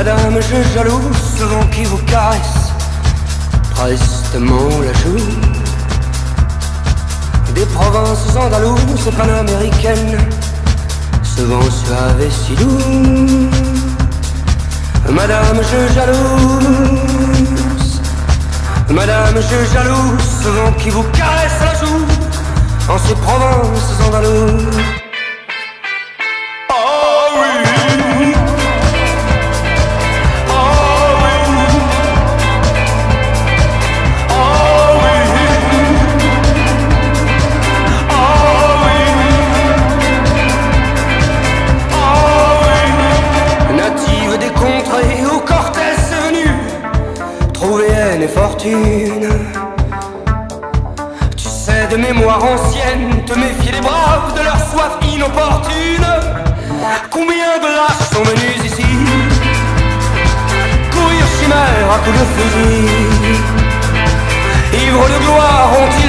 Madame, je jalouse ce vent qui vous caresse prestement la joue. Des provinces andalouses, panaméricaines, ce vent suave et si doux. Madame, je jalouse, madame, je jalouse ce vent qui vous caresse la joue en ces provinces andalouses. Fortune. Tu sais de mémoire ancienne te méfier des braves, de leur soif inopportune. Combien de lâches sont venus ici courir chimère à coups de fusil, ivres de gloire ont-ils